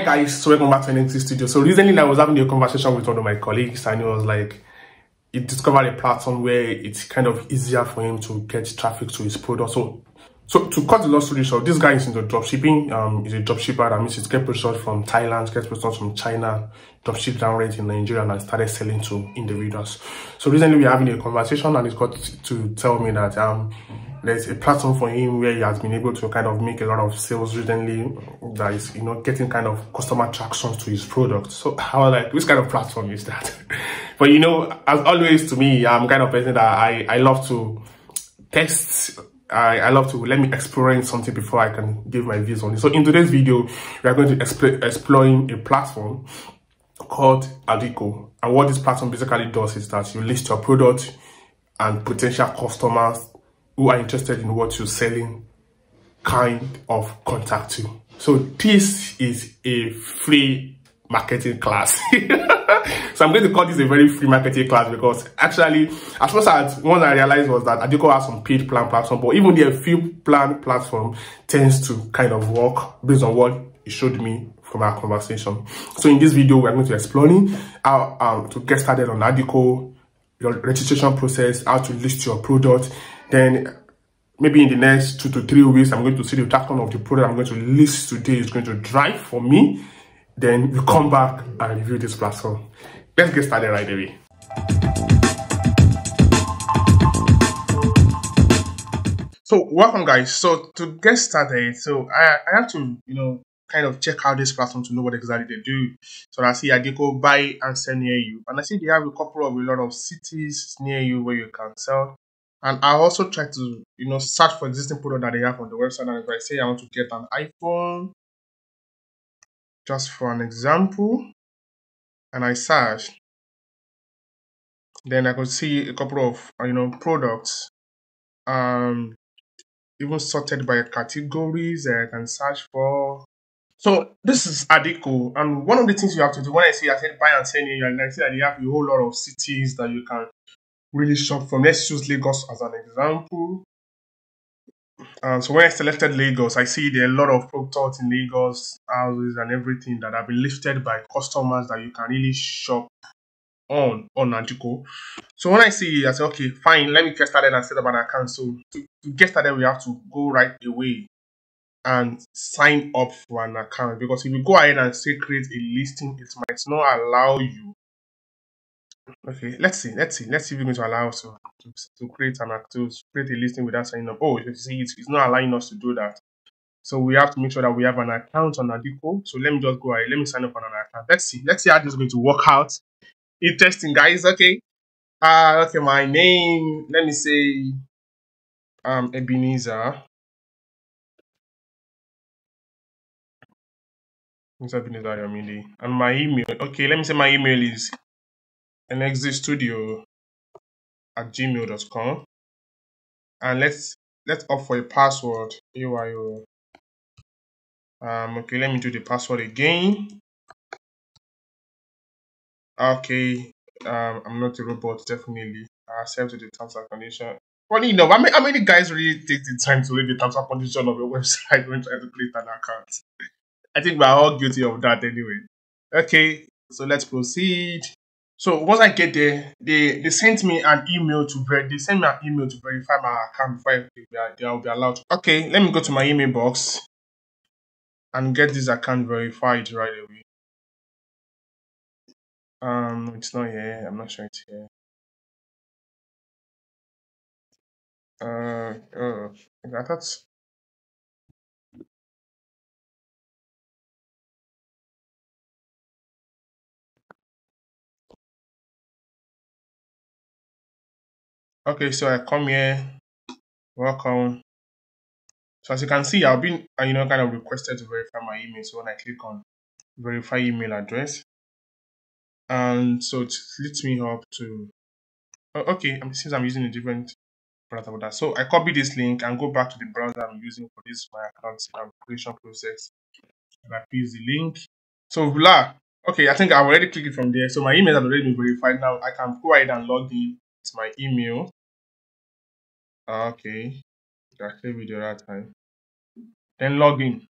Hi guys, so welcome back to NXT Studio. So recently I was having a conversation with one of my colleagues and he was like, he discovered a platform where it's kind of easier for him to get traffic to his product. So to cut the long story short, this guy is into dropshipping. He's a dropshipper. That means he's get products from Thailand, get products from China, dropship down rate in Nigeria, and I started selling to individuals. So recently we were having a conversation and he got to tell me that there's a platform for him where he has been able to kind of make a lot of sales recently, that is, you know, getting kind of customer traction to his product. So I was like, which kind of platform is that? But you know, as always, to me, I'm kind of person that I love to test. I love to let me experience something before I can give my views on it. So in today's video, we are going to exploring a platform called Adiko. And what this platform basically does is that you list your product and potential customers who are interested in what you're selling kind of contact you. So this is a free marketing class. So I'm going to call this a very free marketing class, because actually, as much as one I realized was that Adiko has some paid plan platform, but even their free plan platform tends to kind of work based on what it showed me from our conversation. So in this video, we're going to explore how to get started on Adiko, your registration process, how to list your product. Then maybe in the next 2 to 3 weeks, I'm going to see the traction of the product I'm going to list today is going to drive for me. Then we come back and review this platform. Let's get started right away. So welcome guys. So to get started, so I have to, you know, kind of check out this platform to know what exactly they do. So I see Adiko buy and sell near you. And I see they have a couple of a lot of cities near you where you can sell. And I also try to, you know, search for existing product that they have on the website. And if I say I want to get an iPhone, just for an example, and I searched, then I could see a couple of, you know, products, even sorted by categories that I can search for. So this is Adiko, and one of the things you have to do, when I said buy and sell here, and I see that you have a whole lot of cities that you can really shop from. Let's use Lagos as an example. So when I selected Lagos, I see there are a lot of products in Lagos, houses and everything that have been listed by customers that you can really shop on Adiko. So when I see, I say, okay, fine, let me get started and set up an account. So to get started, we have to go right away and sign up for an account, because if you go ahead and say create a listing, it might not allow you. Okay, let's see if we're going to allow us to create an act to create a listing without signing up. Oh, you see, it's not allowing us to do that. So we have to make sure that we have an account on Adiko. So let me just go ahead. Let me sign up on an account. Let's see how this is going to work out. Interesting, guys. Okay. Okay, my name. Let me say Ebenezer. It's Ebenezer Yamili. And my email. Okay, let me say my email is NXT Studio @gmail.com, and let's opt for a password. AYO. Okay, let me do the password again. Okay, I'm not a robot, definitely. I accept the terms and condition. Funny enough, how many guys really take the time to read the terms and condition of your website when trying to create an account? I think we're all guilty of that anyway. Okay, so let's proceed. So once I get there, they sent me an email to verify my account before I'll be allowed to. Okay, let me go to my email box and get this account verified right away. It's not here. I'm not sure it's here. I thought. Okay, so I come here, welcome. So as you can see, I've been, you know, kind of requested to verify my email. So when I click on verify email address, and so it leads me up to, oh, okay, since I'm using a different browser, so I copy this link and go back to the browser I'm using for this, my account creation process, and I paste the link. So voila, okay, I think I've already clicked it from there. So my email has already been verified. Now I can go ahead and log in. It's my email. Okay, I saved it the other time. Then log in.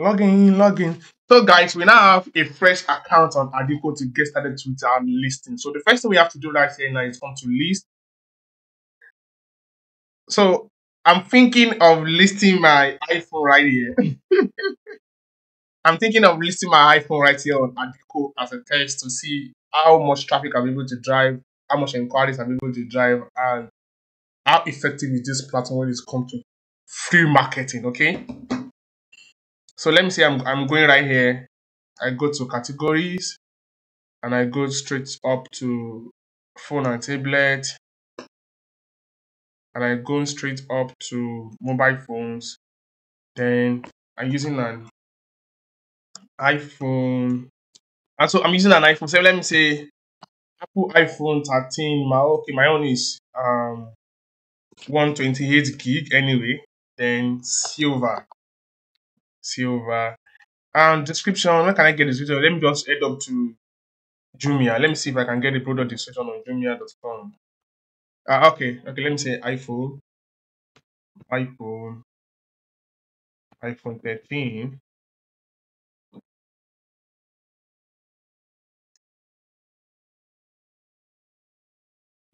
Login. So guys, we now have a fresh account on Adiko to get started with our listing. So the first thing we have to do right here now is come to list. So I'm thinking of listing my iPhone right here. I'm thinking of listing my iPhone right here on Adiko as a test to see how much traffic I'm able to drive, how much inquiries I'm able to drive, and how effective is this platform when it comes to free marketing, okay? So let me see, I'm going right here. I go to categories and I go straight up to phone and tablet. And I go straight up to mobile phones. Then I'm using an iPhone. And so I'm using an iPhone. So let me say Apple iPhone 13. My own is 128 gig anyway. Then silver and description. Where can I get this video? Let me just head up to Jumia. Let me see if I can get the product description on Jumia.com. Okay, let me say iPhone 13.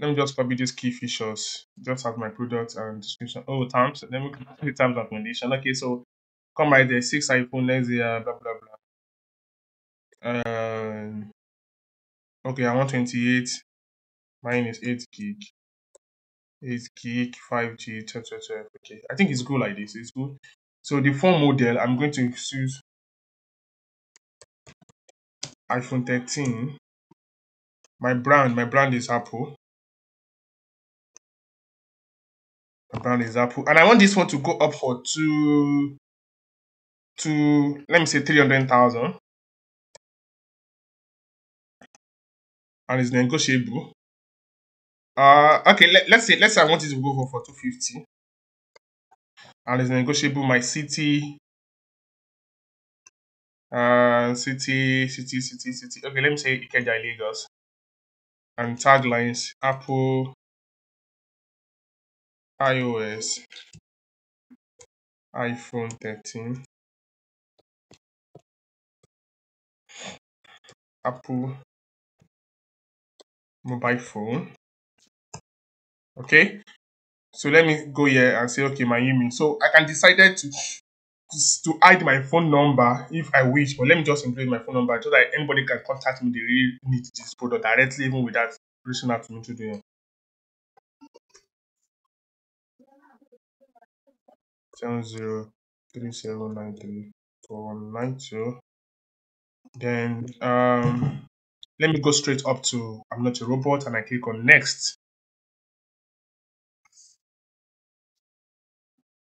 Let me just copy these key features. Just have my product and description. Oh, terms. Let me click the terms and condition. Okay, so come right there, 6 iPhone next year, blah blah blah. Okay, I want 128. Mine is 8 gig. 8 gig, 5G, 12. Okay, I think it's good like this. It's good. So the phone model, I'm going to choose iPhone 13. My brand is Apple. And I want this one to go up for to let me say 300,000, and it's negotiable. Okay, let's say I want it to go for 250, and it's negotiable. My city, city. Okay, let me say Ikeja, Lagos, and taglines Apple, iOS, iPhone 13. Apple mobile phone. Okay, so let me go here and say okay, my email. So I can decide to hide my phone number if I wish, but let me just include my phone number so that anybody can contact me. They really need this product directly, even without reaching out to me today. (703793492). Then let me go straight up to I'm Not a Robot and I click on next.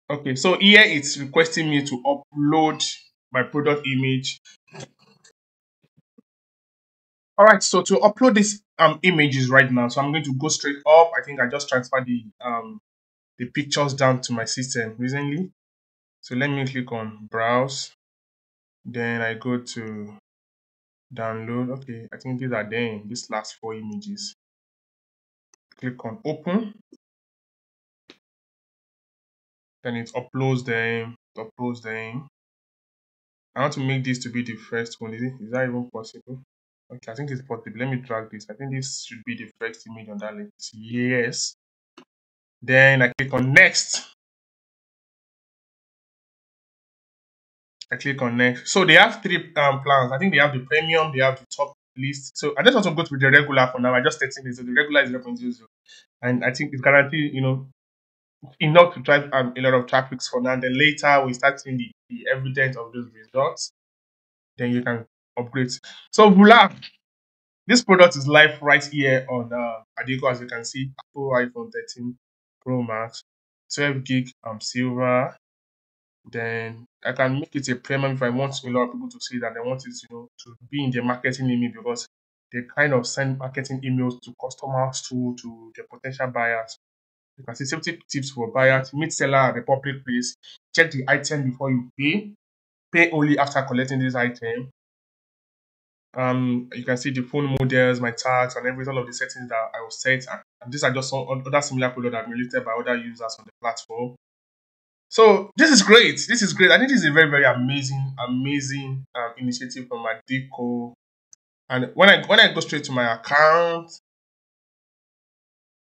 Okay, so here it's requesting me to upload my product image. All right, so to upload these images right now, so I'm going to go straight up. I think I just transferred the pictures down to my system recently. So let me click on browse. Then I go to download. Okay, I think these are then these last 4 images. Click on open. Then it uploads them. I want to make this to be the first one. Is that even possible? Okay, I think it's possible. Let me drag this. I think this should be the first image on that list. Yes. Then I click on next. So they have 3 plans. I think they have the premium, they have the top list. So I just want to go to the regular for now. I just testing this. So the regular is 0.00, and I think it's guaranteed, you know, enough to drive a lot of traffic for now. Then later we start seeing the evidence of those results. Then you can upgrade. So voila, this product is live right here on Adiko, as you can see. Apple iPhone 13 Pro Max, 12 gig silver. Then I can make it a premium if I want a lot of people to see that they want it, you know, to be in their marketing email, because they kind of send marketing emails to customers, to their potential buyers. You can see safety tips for buyers, meet seller at the public place, check the item before you pay, pay only after collecting this item. You can see the phone models, my tags, and every all of the settings that I will set, and these are just some other similar products that have been listed by other users on the platform. So this is great. This is great. I think this is a very, very amazing initiative from Adiko. And when I go straight to my account,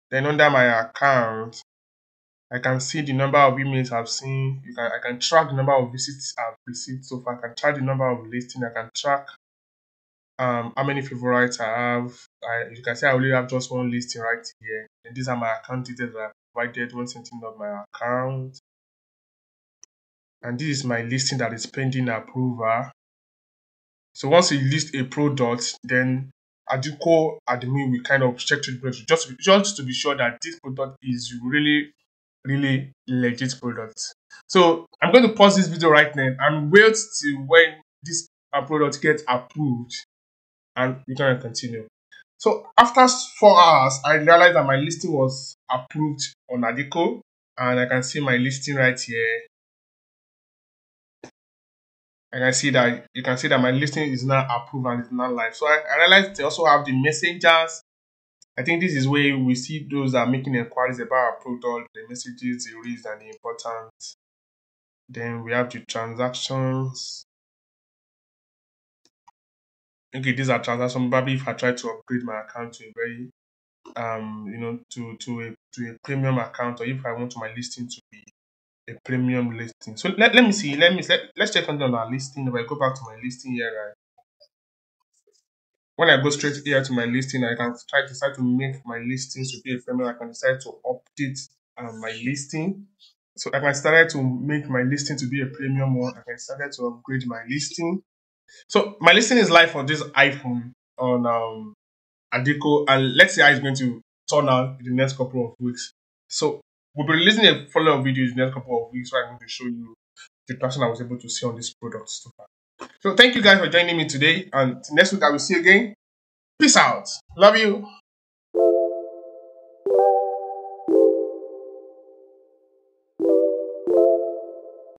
then under my account, I can see the number of emails I've seen. I can track the number of visits I've received so far. I can track the number of listings. I can track how many favorites I have. You can see I only have just one listing right here. And these are my account details that I provided when setting up my account. And this is my listing that is pending approval. So once you list a product, then Adiko admin will kind of check to the product just to be sure that this product is really legit product. So I'm going to pause this video right now and wait till when this product gets approved, and we're going to continue. So after 4 hours, I realized that my listing was approved on Adiko, and I can see my listing right here. And I see that you can see that my listing is now approved and it's now live. So I realized they also have the messengers. I think this is where we see those that are making inquiries about our product, the messages, the reads, and the important. Then we have the transactions. Okay, these are transactions. Probably if I try to upgrade my account to a very, to a premium account, or if I want my listing to be a premium listing. So let me see. Let's check on our listing. If I go back to my listing here, right? When I go straight here to my listing, I can decide to make my listings to be a premium. I can decide to update my listing. So I can decide to make my listing to be a premium one. I can decide to upgrade my listing. So my listing is live for this iPhone on Adiko, and let's see how it's going to turn out in the next couple of weeks. So we'll be releasing a follow-up video in the next couple of weeks, so I'm going to show you the traction I was able to see on this product so far. So thank you guys for joining me today, and next week I will see you again. Peace out. Love you.